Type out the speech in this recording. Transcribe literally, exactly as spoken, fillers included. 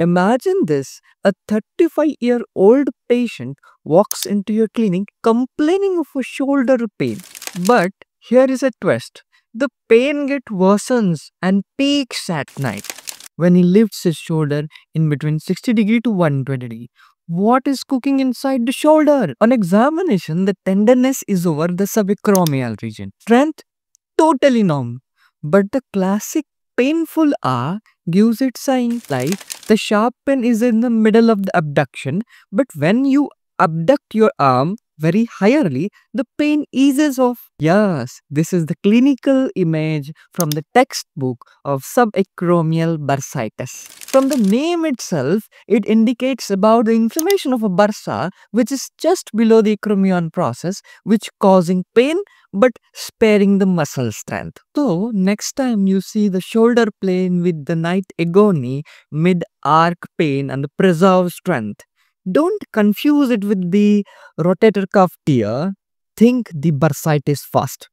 Imagine this, a thirty-five-year-old patient walks into your clinic complaining of a shoulder pain. But here is a twist, the pain gets worsens and peaks at night when he lifts his shoulder in between sixty degree to one hundred twenty degree. What is cooking inside the shoulder? On examination, the tenderness is over the subacromial region. Strength? Totally normal. But the classic painful R gives its sign like the sharp pain is in the middle of the abduction, but when you abduct your arm very higherly, the pain eases off. Yes, this is the clinical image from the textbook of subacromial bursitis. From the name itself, it indicates about the inflammation of a bursa, which is just below the acromion process, which causing pain but sparing the muscle strength. So, next time you see the shoulder pain with the night agony, mid-arc pain and the preserved strength, don't confuse it with the rotator cuff tear. Think the bursitis first.